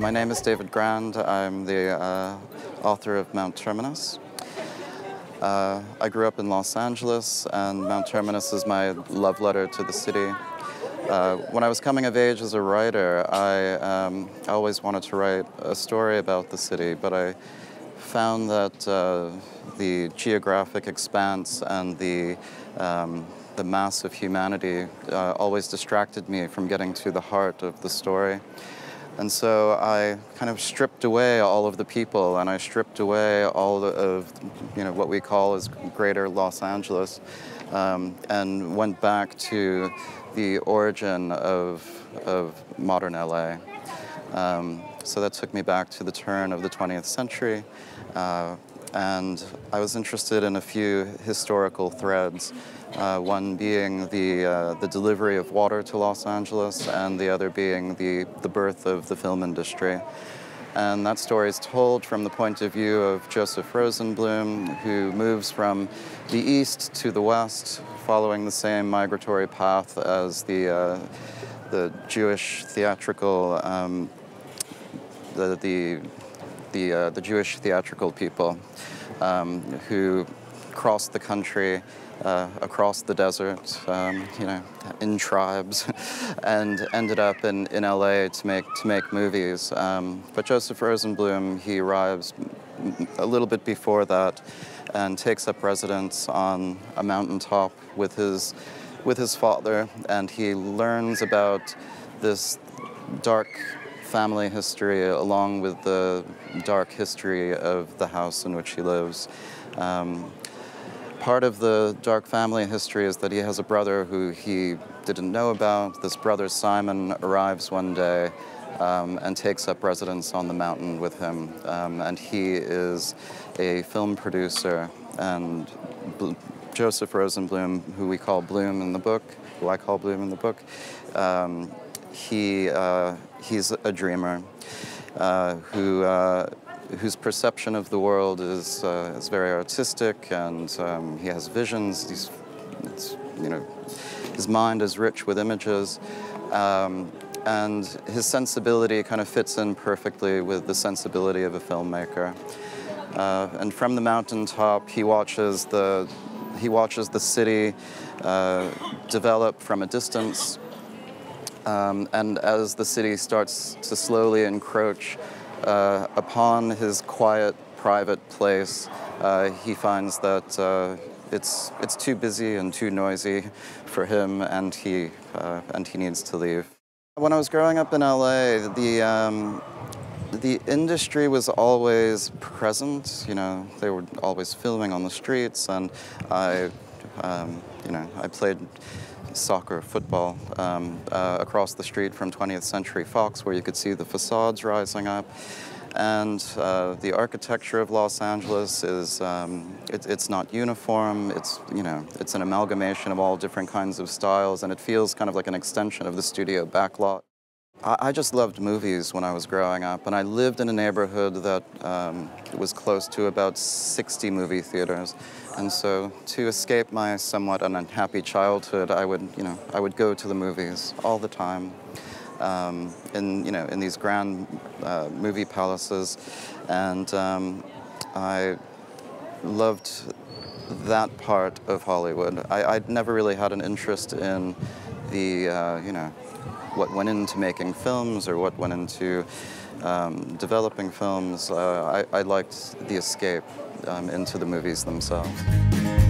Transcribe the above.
My name is David Grand. I'm the author of Mount Terminus. I grew up in Los Angeles, and Mount Terminus is my love letter to the city. When I was coming of age as a writer, I always wanted to write a story about the city, but I found that the geographic expanse and the mass of humanity always distracted me from getting to the heart of the story. And so I kind of stripped away all of the people, and I stripped away all of, what we call as greater Los Angeles, and went back to the origin of modern LA. So that took me back to the turn of the 20th century. And I was interested in a few historical threads, one being the delivery of water to Los Angeles, and the other being the birth of the film industry. And that story is told from the point of view of Joseph Rosenblum, who moves from the east to the west, following the same migratory path as the Jewish theatrical the Jewish theatrical people who crossed the country, across the desert, in tribes, and ended up in LA to make movies. But Joseph Rosenblum, he arrives a little bit before that and takes up residence on a mountaintop with his father, and he learns about this dark family history along with the dark history of the house in which he lives. Part of the dark family history is that he has a brother who he didn't know about. This brother, Simon, arrives one day and takes up residence on the mountain with him. And he is a film producer. And Joseph Rosenblum, who we call Bloom in the book, who I call Bloom in the book, he's a dreamer whose perception of the world is very artistic, and he has visions. His mind is rich with images, and his sensibility kind of fits in perfectly with the sensibility of a filmmaker. And from the mountaintop, he watches the city develop from a distance. And as the city starts to slowly encroach upon his quiet, private place, he finds that it's too busy and too noisy for him, and he needs to leave. When I was growing up in LA, the industry was always present. They were always filming on the streets, and I played soccer, football, across the street from 20th Century Fox, where you could see the facades rising up. And the architecture of Los Angeles is, it's not uniform. It's an amalgamation of all different kinds of styles, and it feels kind of like an extension of the studio backlot. I just loved movies when I was growing up, and I lived in a neighborhood that was close to about 60 movie theaters. And so, to escape my somewhat unhappy childhood, I would go to the movies all the time, in these grand movie palaces, and I loved that part of Hollywood. I'd never really had an interest in the what went into making films or what went into developing films. I liked the escape into the movies themselves.